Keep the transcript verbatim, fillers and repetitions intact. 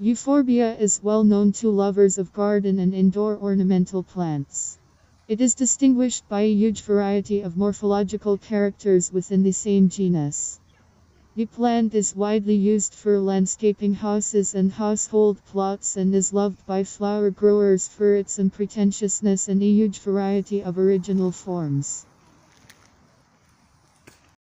Euphorbia is well known to lovers of garden and indoor ornamental plants. It is distinguished by a huge variety of morphological characters within the same genus. The plant is widely used for landscaping houses and household plots and is loved by flower growers for its unpretentiousness and a huge variety of original forms.